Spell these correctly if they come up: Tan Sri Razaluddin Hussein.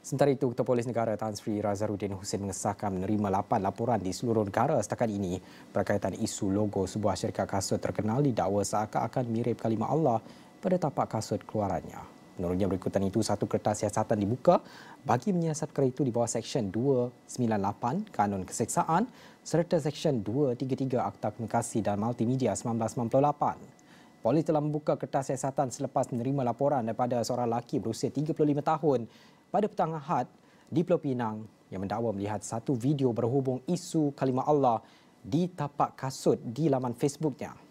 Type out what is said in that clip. Sementara itu, Ketua Polis Negara Tan Sri Razaluddin Hussein mengesahkan menerima 8 laporan di seluruh negara setakat ini berkaitan isu logo sebuah syarikat kasut terkenal didakwa seakan-akan mirip kalimah Allah pada tapak kasut keluarannya. Menurutnya berikutan itu, satu kertas siasatan dibuka bagi menyiasat perkara itu di bawah Seksyen 298 Kanun Keseksaan serta Seksyen 233 Akta Komunikasi dan Multimedia 1998. Polis telah membuka kertas siasatan selepas menerima laporan daripada seorang lelaki berusia 35 tahun pada petang Ahad di Pulau Pinang yang mendakwa melihat satu video berhubung isu kalimah Allah di tapak kasut di laman Facebooknya.